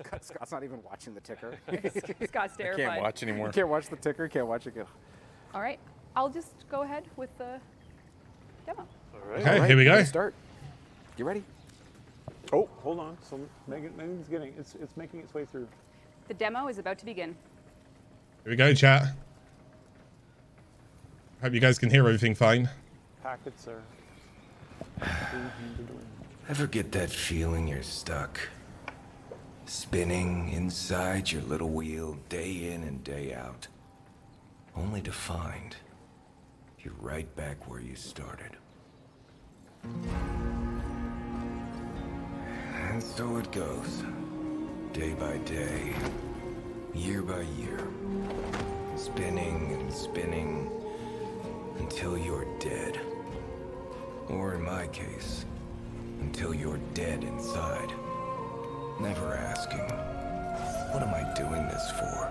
Scott. Scott's not even watching the ticker. Scott's terrified. I can't watch anymore. Can't watch the ticker, can't watch it again. All right, I'll just go ahead with the demo. All right. Okay, all right. Here we go. Let's start. You ready? Oh, hold on. So Megan's getting, it's making its way through. The demo is about to begin. Here we go, chat. Hope you guys can hear everything fine. Packets are... Ever get that feeling you're stuck? Spinning inside your little wheel, day in and day out. Only to find you're right back where you started. And so it goes. Day by day, year by year. Spinning and spinning until you're dead. Or in my case, until you're dead inside. Never asking, what am I doing this for?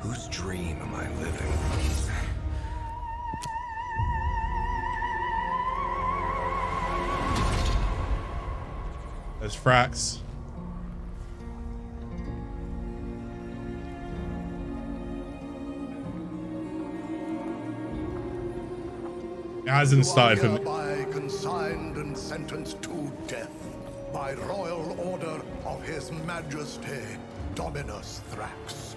Whose dream am I living? There's Thrax. It hasn't started for me. Consigned and sentenced to death. By royal order of His Majesty, Dominus Thrax,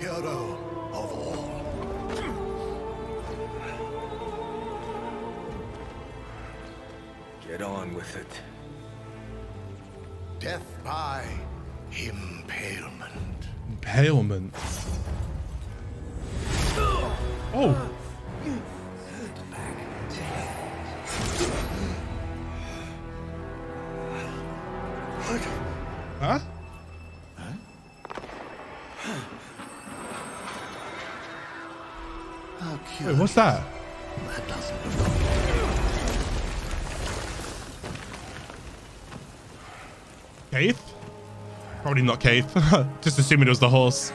hero of all. Get on with it. Death by impalement. Impalement. Oh. Huh? Huh? Wait, what's that? That doesn't look good. Keith? Probably not Keith. Just assuming it was the horse.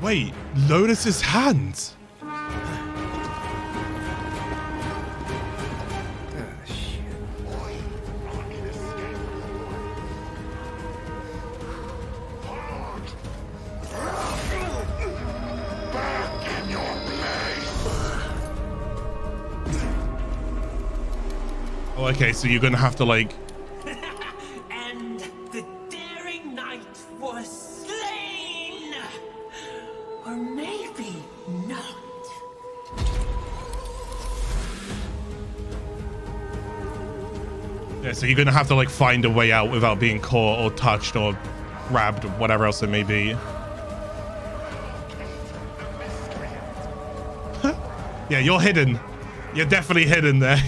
Wait, Lotus's hands. Okay, so you're gonna have to like. And the daring knight was slain, or maybe not. Yeah, so you're gonna have to like find a way out without being caught or touched or grabbed or whatever else it may be. Yeah, you're hidden. You're definitely hidden there.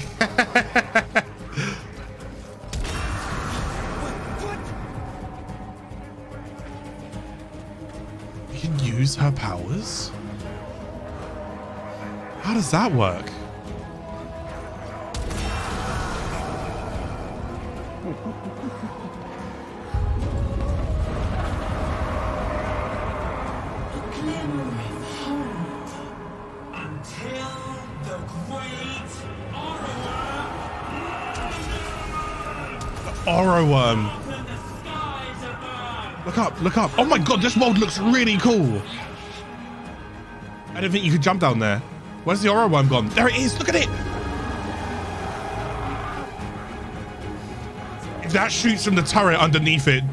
Her powers? How does that work? The Orowyrm. Look up, look up. Oh my god, this world looks really cool. I didn't think you could jump down there. Where's the Orowyrm gone? There it is. Look at it. If that shoots from the turret underneath it,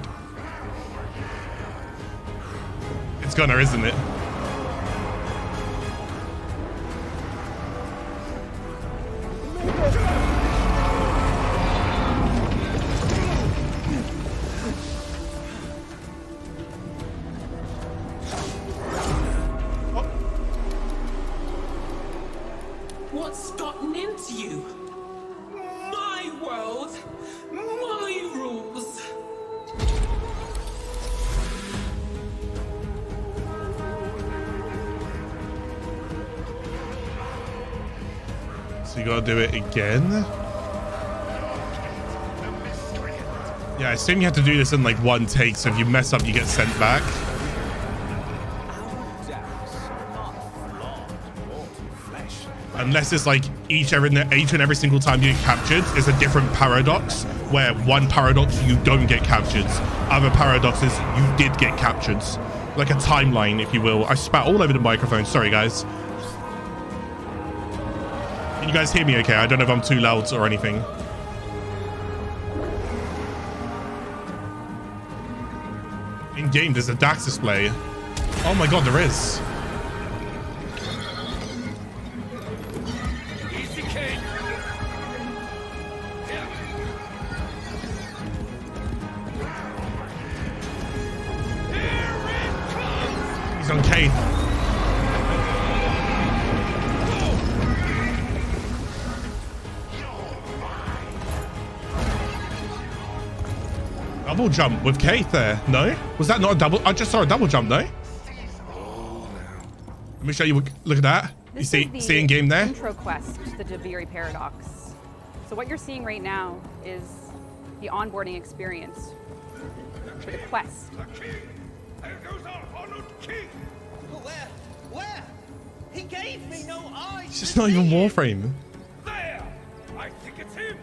it's gonna, isn't it? Do it again. Yeah, I assume you have to do this in like one take, so if you mess up you get sent back. I unless it's like each and every single time you get captured, it's a different paradox, where one paradox you don't get captured, other paradoxes you did get captured, like a timeline, if you will. I spat all over the microphone, sorry guys. Can you guys hear me okay? I don't know if I'm too loud or anything. In game there's a Dax display. Oh my god, there is. He's on K. Double jump with K there. No? Was that not a double? I just saw a double jump though. Let me show you. Look at that. This you see in game there? Intro quest to the Duviri Paradox. So what you're seeing right now is the onboarding experience for the quest. There goes our honored king. Where? He gave me no eyes. It's just not even Warframe. There! I think it's him.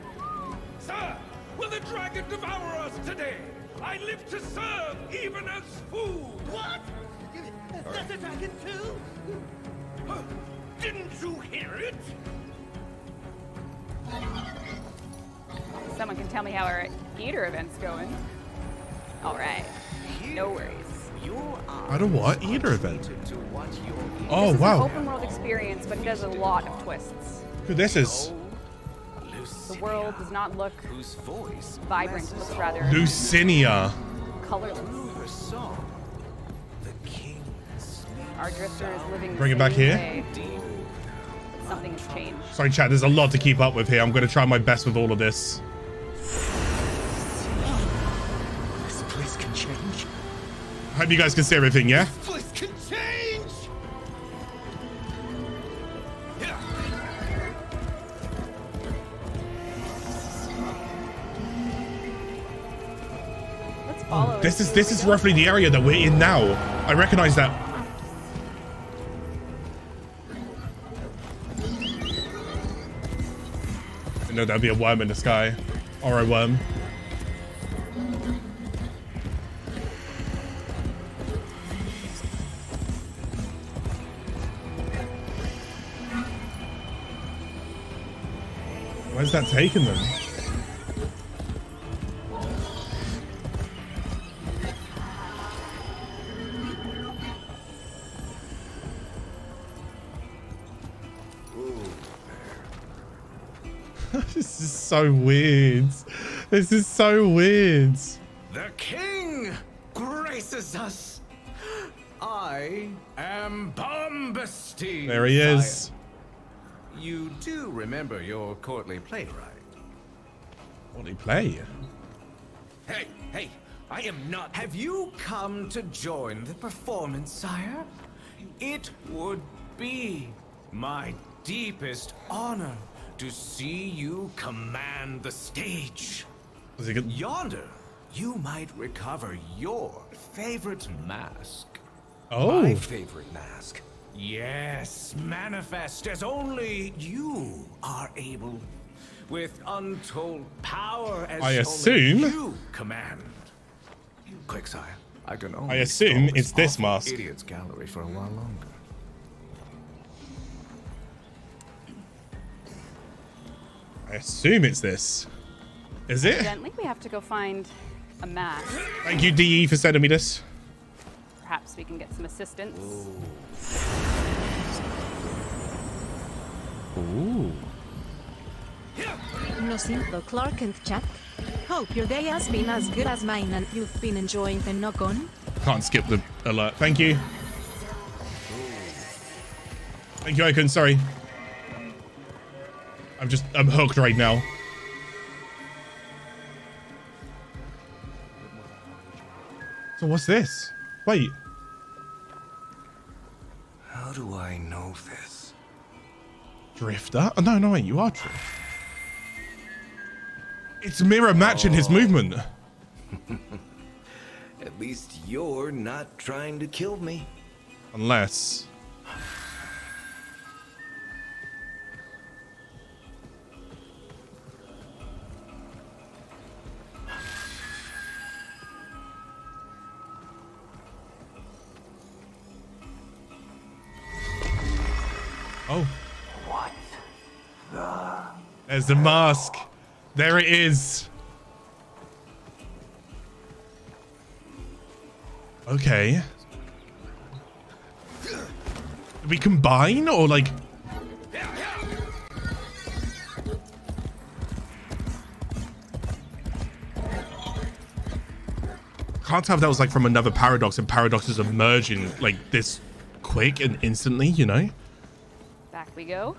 Sir, will the dragon devour us today? I live to serve even as food. What? That's a dragon too? Didn't you hear it? Someone can tell me how our eater event's going. All right. No worries. I don't want either event. Oh, wow. An open world experience, but it does a lot of twists. Who this is? The world does not look vibrant, looks rather Lucinia. Colorless. Our drifter is living. Bring it back here. But something has changed. Sorry, chat. There's a lot to keep up with here. I'm going to try my best with all of this. This place can change. I hope you guys can see everything, yeah? This place can change! Let's follow. Oh, this is roughly the area that we're in now. I recognize that. I know that'd be a worm in the sky. Orowyrm. Where's that taking them? This is so weird. This is so weird. The king graces us. I am Bombastine. There he is. You do remember your courtly play, right? Courtly play? Hey, I am not. Have you come to join the performance, sire? It would be my deepest honor to see you command the stage. Yonder, you might recover your favorite mask. Oh. My favorite mask. Yes, manifest as only you are able, with untold power as I assume only you command. Quick, sire, I can only. I assume it's this mask. Idiot's gallery for a while longer. I assume it's this. Is it? Evidently, we have to go find a mask. Thank you, DE, for sending me this. Perhaps we can get some assistance. Ooh. No simple Clark and chat. Hope your day has been as good as mine and you've been enjoying TennoCon. Can't skip the alert. Thank you. Thank you, Icon. Sorry. I'm hooked right now. So what's this? Wait. How do I know this? Drifter? Oh, no, wait, you are Drifter. It's mirror matching his movement. At least you're not trying to kill me. Unless. What the? There's the mask. There it is. Okay. Did we combine or like? Can't tell if that was like from another paradox and paradoxes are merging like this quick and instantly, you know? Back we go.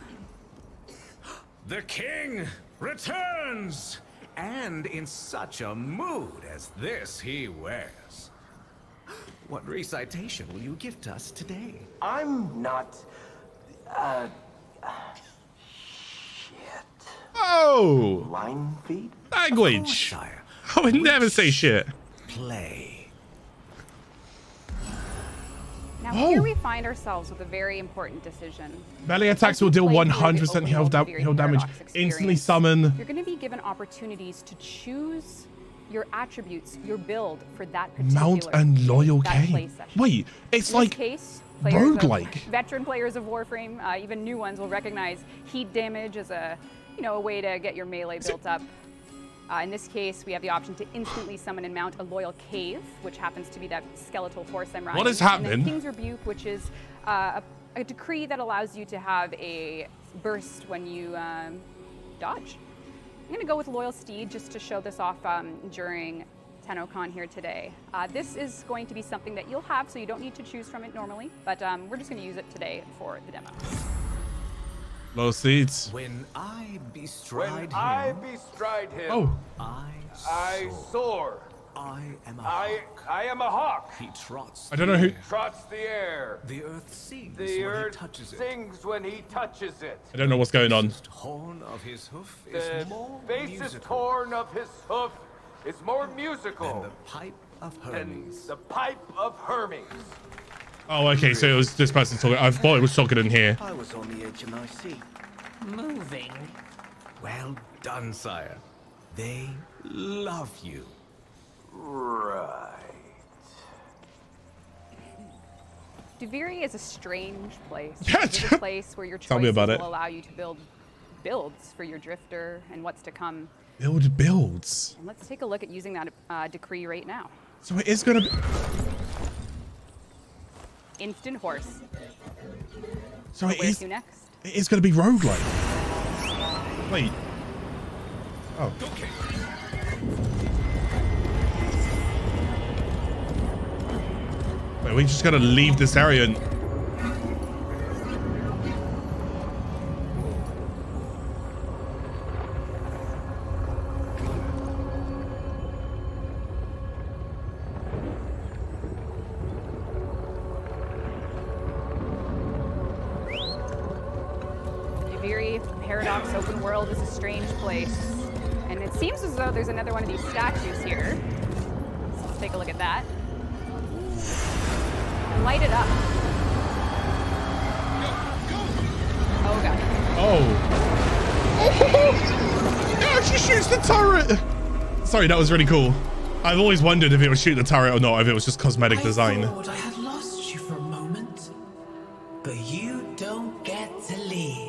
The king returns, and in such a mood as this he wears. What recitation will you gift us today? I'm not... shit. Oh! Line feet? Language! Oh, I would never say shit. Play. Now here we find ourselves with a very important decision. Melee attacks will deal 100% heal damage. Instantly summon. You're going to be given opportunities to choose your attributes, your build for that particular mount and loyal K. Wait, it's like roguelike. Veteran players of Warframe, even new ones, will recognize heat damage as a, you know, a way to get your melee built up. In this case, we have the option to instantly summon and mount a loyal cave, which happens to be that skeletal horse I'm riding. What is happening? And then King's Rebuke, which is a decree that allows you to have a burst when you dodge. I'm going to go with Loyal Steed just to show this off during TennoCon here today. This is going to be something that you'll have, so you don't need to choose from it normally, but we're just going to use it today for the demo. Low seats. When I bestride him, oh. I soar. I am a hawk. He trots. I don't know who trots the air. The earth sings when he touches it. I don't know what's going on. The horn of his hoof is more musical than the pipe of Hermes. Oh, okay, so it was this person talking. I thought it was talking in here. I was on the edge of my seat. Moving. Well done, sire. They love you. Right. Duviri is a strange place. It's a place where your choices will allow you to build builds for your drifter and what's to come. Build builds. And let's take a look at using that decree right now. So it is going to be... Instant horse. So it is, next? It is going to be roguelike. Wait. Oh. Okay. Wait, we just got to leave this area and... Paradox open world is a strange place, and it seems as though there's another one of these statues here, so let's take a look at that and light it up. Oh god. Oh, no, she shoots the turret. Sorry, that was really cool. I've always wondered if it would shoot the turret or not, if it was just cosmetic design.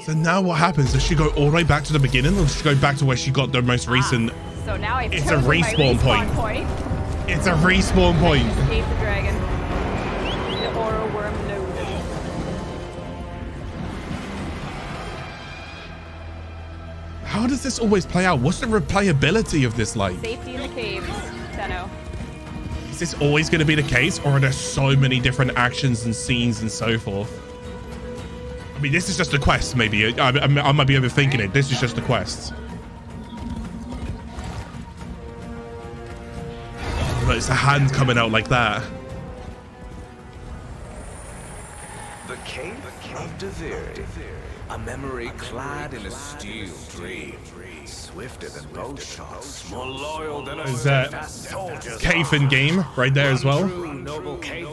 So now what happens? Does she go all the way back to the beginning, or does she go back to where she got the most recent? So now it's a respawn point. It's a respawn point. Escape the dragon. The Orowyrm node. How does this always play out? What's the replayability of this like? Safety in the caves, Tenno. Is this always going to be the case, or are there so many different actions and scenes and so forth? I mean, this is just a quest, maybe. I might be overthinking it. This is just a quest. Oh, look, it's a hand coming out like that. The cave of Duviri, a memory clad in a steel dream. Swifter than bow shots, more loyal than a soldier. Cave in game, right there as well. Noble cave.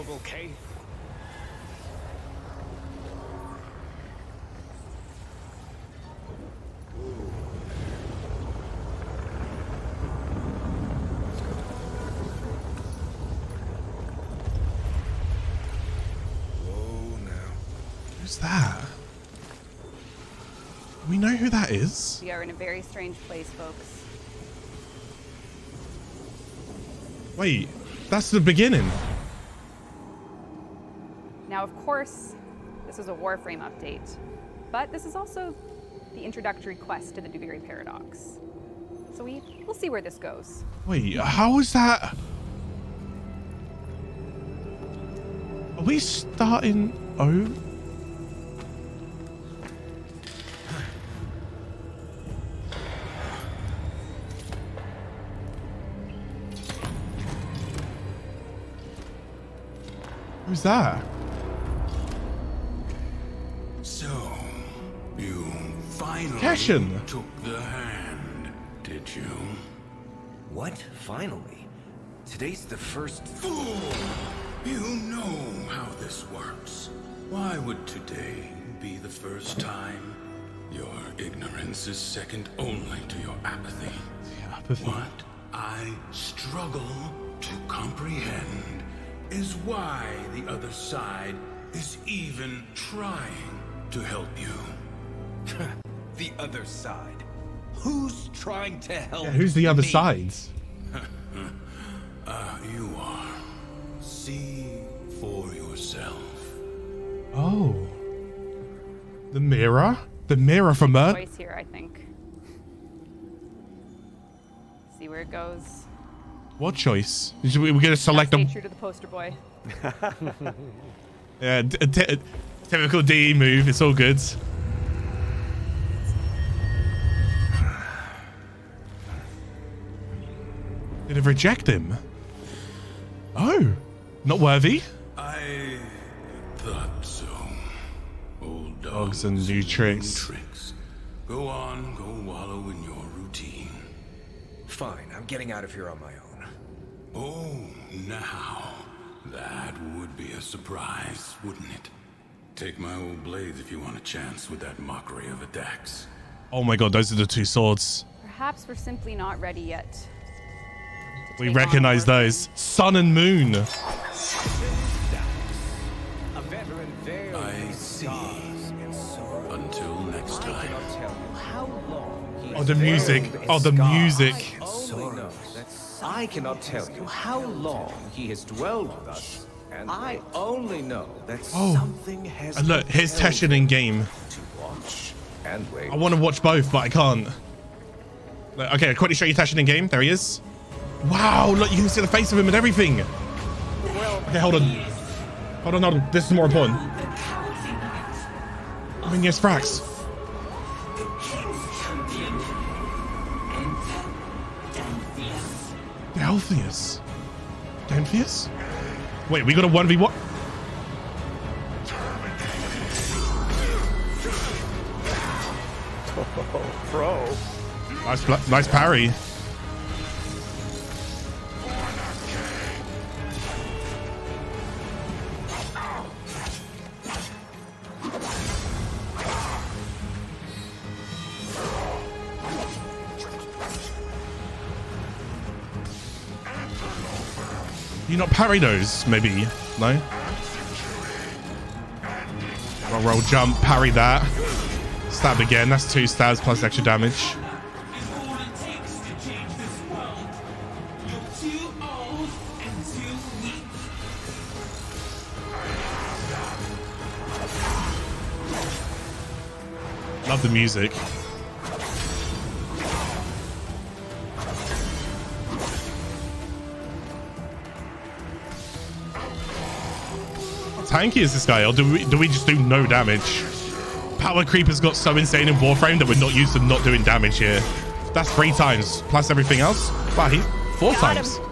That we know who that is? We are in a very strange place, folks. Wait, that's the beginning. Now, of course, this was a Warframe update, but this is also the introductory quest to the Duviri Paradox. So we'll see where this goes. Wait, how is that? Are we starting over? Who's that? So, you finally Teshin. Took the hand, did you? What? Finally? Today's the first... Fool! You know how this works. Why would today be the first time? Your ignorance is second only to your apathy. The apathy. What I struggle to comprehend is why the other side is even trying to help you. The other side? Who's trying to help me? Yeah, who's the other sides? You are. See for yourself. Oh. The mirror? The mirror from Earth? Choice here, I think. See where it goes. What choice? We're gonna select them. Stay true to the poster boy. Yeah, typical DE move. It's all good. Did it reject him? Oh, not worthy. I thought so. Old dogs and new tricks. Go on, go wallow in your routine. Fine, I'm getting out of here on my own. Oh, now, that would be a surprise, wouldn't it? Take my old blades if you want a chance with that mockery of a Dax. Oh my god, those are the two swords. Perhaps we're simply not ready yet. We recognize those. Sun and moon. I see. Until next time. Oh, the music. Oh, the music. I cannot tell you how long he has dwelled with us, and I only know that something has. And look, here's Teshin in game. To watch and wait. I want to watch both, but I can't. Look, okay, I'll quickly show you Teshin in game. There he is. Wow, look, you can see the face of him and everything. Okay, hold on. Hold on, hold on. This is more important. I mean, yes, Thrax. Delphius. Delphius? Wait, we got a 1v1? Oh, bro. Nice parry. You not parry those, maybe? No? Roll, jump, parry that. Stab again. That's 2 stabs plus extra damage. Love the music. Tanky is this guy, or do we just do no damage? Power creep has got so insane in Warframe that we're not used to not doing damage here. That's 3 times plus everything else. Wow, he 4 got times. Him.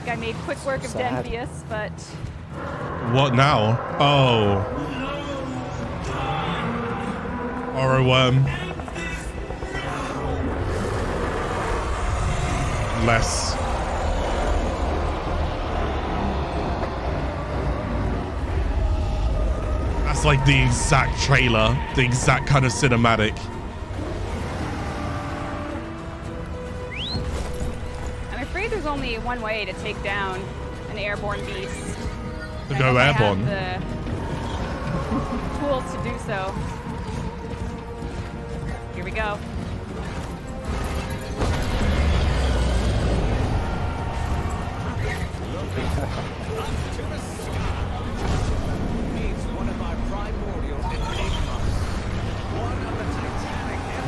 I made quick work of Denvius, but... What now? Oh. Orowyrm. Less. That's that's like the exact trailer, the exact kind of cinematic. I'm afraid there's only one way to take down an airborne beast. Go airborne. The tools to do so. Here we go.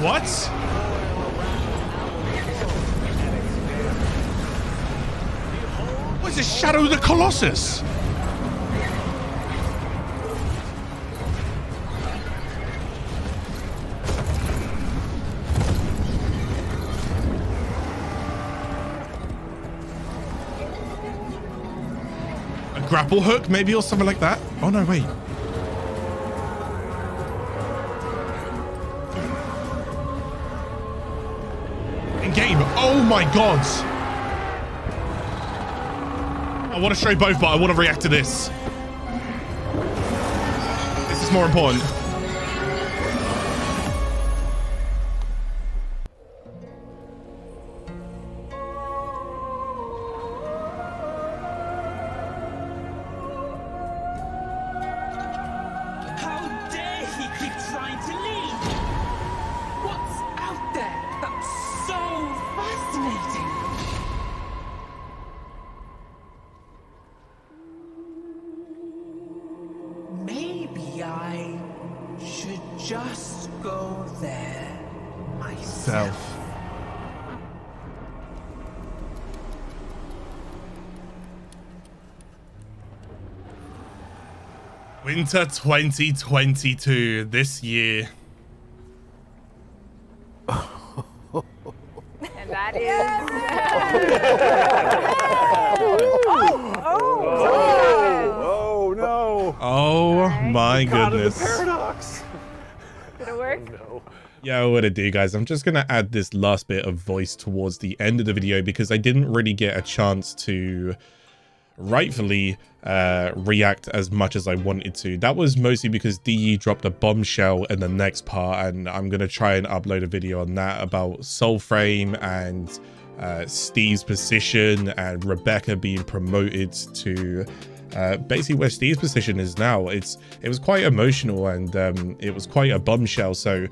What? What is this? Shadow of the Colossus? A grapple hook, maybe, or something like that? Oh, no, wait. Oh my god. I want to show both, but I want to react to this. This is more important. Winter 2022 this year. And that is. Oh no! Oh my goodness! Did it work? Oh, no. Yeah, what it do, guys? I'm just gonna add this last bit of voice towards the end of the video because I didn't really get a chance to. Rightfully react as much as I wanted to. That was mostly because DE dropped a bombshell in the next part, and I'm gonna try and upload a video on that about Soulframe and Steve's position and Rebecca being promoted to basically where Steve's position is now. It was quite emotional, and it was quite a bombshell. So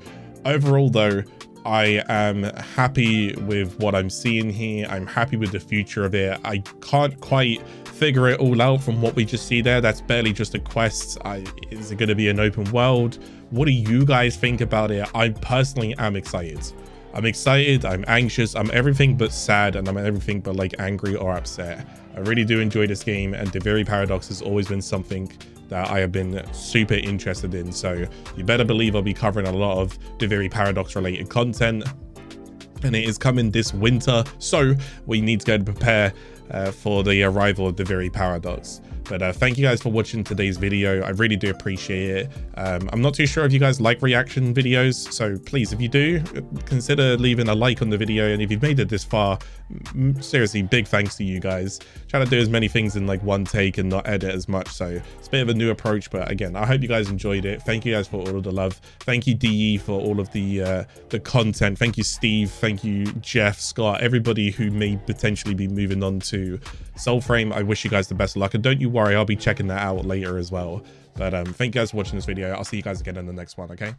overall though, I am happy with what I'm seeing here. I'm happy with the future of it. I can't quite figure it all out from what we just see there. That's barely just a quest. Is it going to be an open world? What do you guys think about it? I personally am excited. I'm excited. I'm anxious. I'm everything but sad, and I'm everything but like angry or upset. I really do enjoy this game, and Duviri Paradox has always been something that I have been super interested in. So you better believe I'll be covering a lot of Duviri Paradox related content, and it is coming this winter. So we need to go and prepare for the arrival of Duviri Paradox. But thank you guys for watching today's video. I really do appreciate it. I'm not too sure if you guys like reaction videos, so please, if you do, consider leaving a like on the video. And if you've made it this far, seriously, big thanks to you guys. Trying to do as many things in like one take and not edit as much, so it's a bit of a new approach. But again, I hope you guys enjoyed it. Thank you guys for all of the love. Thank you DE for all of the content. Thank you Steve. Thank you Jeff, Scott, everybody who may potentially be moving on to Soulframe. I wish you guys the best of luck, and don't you worry, I'll be checking that out later as well. But thank you guys for watching this video. I'll see you guys again in the next one. Okay.